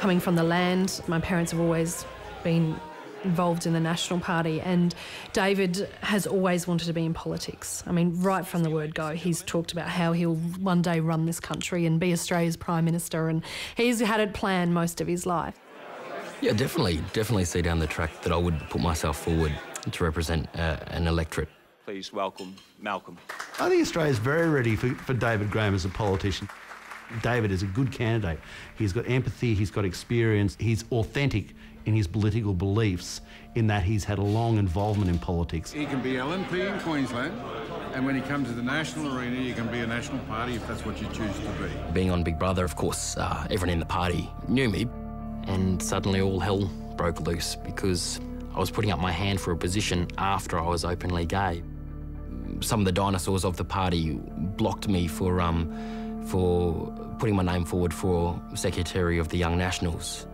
Coming from the land, my parents have always been involved in the National Party, and David has always wanted to be in politics. I mean, right from the word go, he's talked about how he'll one day run this country and be Australia's Prime Minister, and he's had it planned most of his life. Yeah, definitely see down the track that I would put myself forward to represent an electorate. Please welcome Malcolm. I think Australia's very ready for David Graham as a politician. David is a good candidate. He's got empathy, he's got experience, he's authentic in his political beliefs, in that he's had a long involvement in politics. He can be LNP in Queensland, and when he comes to the national arena, you can be a National Party if that's what you choose to be. Being on Big Brother, of course, everyone in the party knew me, and suddenly all hell broke loose because I was putting up my hand for a position after I was openly gay. Some of the dinosaurs of the party blocked me for putting my name forward for Secretary of the Young Nationals.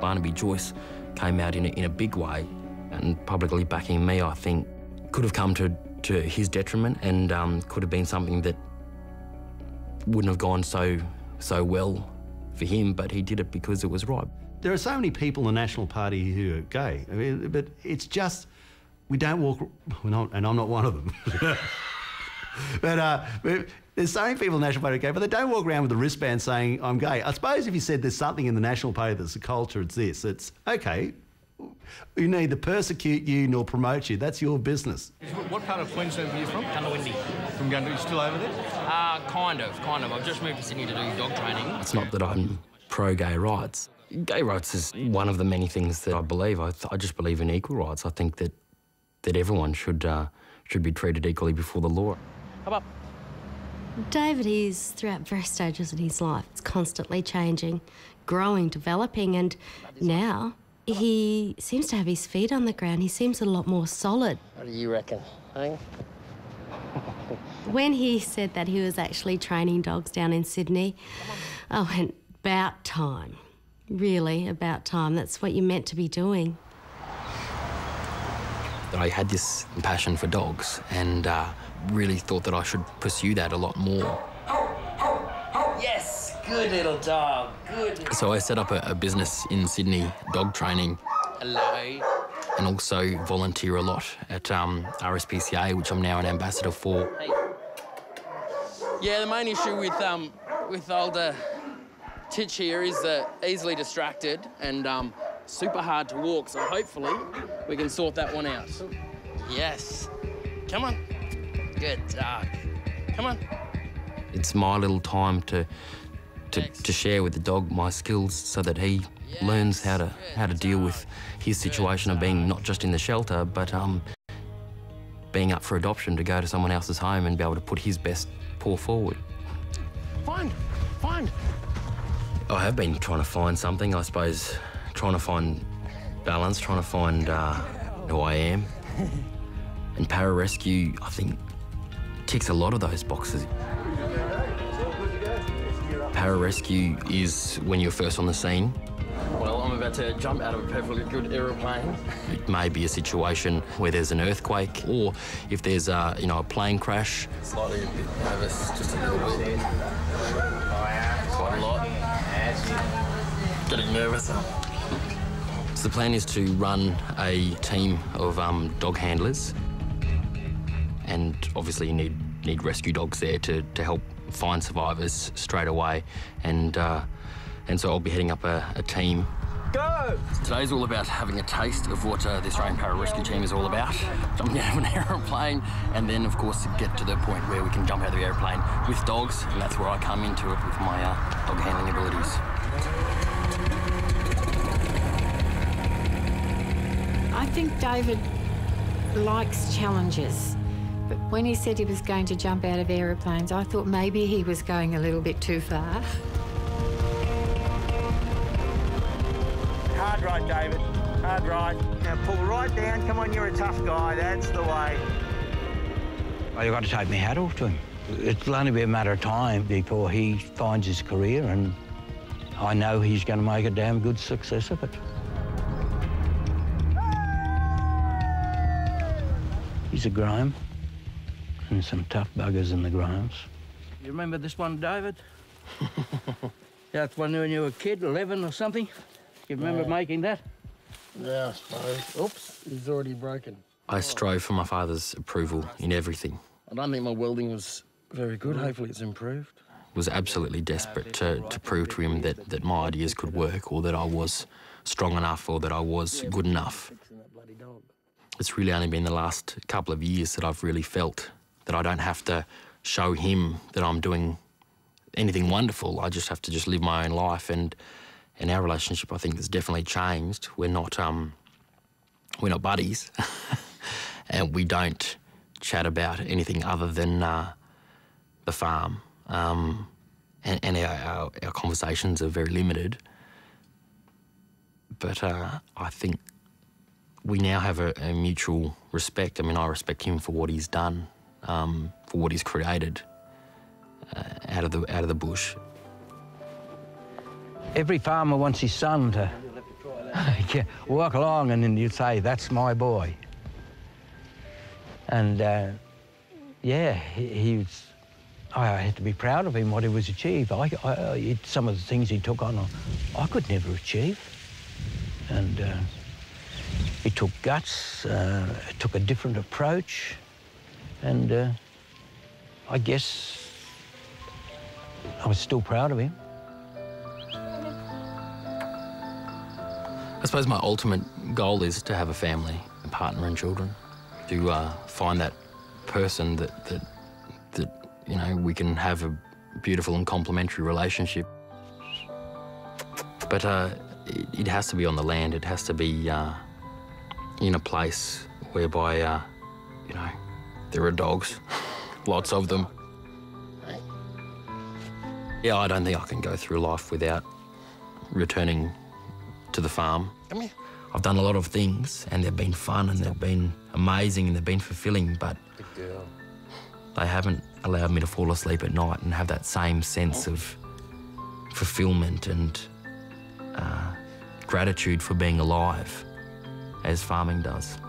Barnaby Joyce came out in a big way and publicly backing me, I think, could have come to his detriment and could have been something that wouldn't have gone so well for him, but he did it because it was right. There are so many people in the National Party who are gay, I mean, but it's just, we don't walk, and I'm not one of them. But there's so many people in the National Party who are gay, but they don't walk around with a wristband saying, I'm gay. I suppose if you said there's something in the National Party that's a culture, it's this. It's, okay, you neither persecute you nor promote you. That's your business. What part of Queensland are you from? Kunawindi. From Goondiwindi? You still over there? Kind of. I've just moved to Sydney to do dog training. It's not that I'm pro-gay rights. Gay rights is one of the many things that I believe. I just believe in equal rights. I think that everyone should be treated equally before the law. Up. David is, throughout various stages in his life, it's constantly changing, growing, developing, and now he seems to have his feet on the ground. He seems a lot more solid. What do you reckon, eh? When he said that he was actually training dogs down in Sydney, I went, about time. Really, about time. That's what you're meant to be doing. I had this passion for dogs and really thought that I should pursue that a lot more. Yes, good little dog, good. So I set up a business in Sydney, dog training. Hello. And also volunteer a lot at RSPCA, which I'm now an ambassador for. Hey. Yeah, the main issue with older Titch here is that easily distracted and super hard to walk, so hopefully we can sort that one out. Yes. Come on. Good dog. Come on. It's my little time to share with the dog my skills so that he learns how to deal with his situation of being not just in the shelter, but being up for adoption, to go to someone else's home and be able to put his best paw forward. Fine. I have been trying to find something, I suppose. Trying to find balance, trying to find who I am. And Para Rescue, I think, ticks a lot of those boxes. Para Rescue is when you're first on the scene. Well, I'm about to jump out of a perfectly good aeroplane. It may be a situation where there's an earthquake, or if there's a plane crash. Slightly a bit nervous, just a little bit. Quite a lot. Getting nervous. So the plan is to run a team of dog handlers, and obviously you need rescue dogs there to help find survivors straight away, and so I'll be heading up a team. Go! Today's all about having a taste of what the Australian Para Rescue Team is all about. Jumping out of an aeroplane, and then of course get to the point where we can jump out of the aeroplane with dogs, and that's where I come into it with my dog handling abilities. I think David likes challenges, but when he said he was going to jump out of aeroplanes, I thought maybe he was going a little bit too far. Hard right, David. Hard right. Now pull right down. Come on, you're a tough guy. That's the way. Well, you've got to take my hat off to him. It'll only be a matter of time before he finds his career, and I know he's going to make a damn good success of it. He's a Graham, and some tough buggers in the Grahams. You remember this one, David? That's one when you were a kid, 11 or something. You remember making that? Yeah, I suppose. Oops, it's already broken. I strove for my father's approval in everything. I don't think my welding was very good. Hopefully it's improved. Was absolutely desperate to prove to him that my ideas could work, or that I was strong enough, or that I was good enough. It's really only been the last couple of years that I've really felt that I don't have to show him that I'm doing anything wonderful. I just have to just live my own life, and our relationship, I think, has definitely changed. We're not buddies, and we don't chat about anything other than the farm. And our conversations are very limited. But I think we now have a mutual respect. I mean, I respect him for what he's done, for what he's created out of the bush. Every farmer wants his son to walk along, and then you say, "That's my boy." And I had to be proud of him, what he was achieved. Some of the things he took on, I could never achieve. And it took guts, it took a different approach, and I guess I was still proud of him. I suppose my ultimate goal is to have a family, a partner and children, to find that person that you know, we can have a beautiful and complementary relationship. But it has to be on the land. It has to be in a place whereby, you know, there are dogs, lots of them. Yeah, I don't think I can go through life without returning to the farm. I've done a lot of things, and they've been fun, and they've been amazing, and they've been fulfilling, but they haven't allowed me to fall asleep at night and have that same sense of fulfilment and gratitude for being alive as farming does.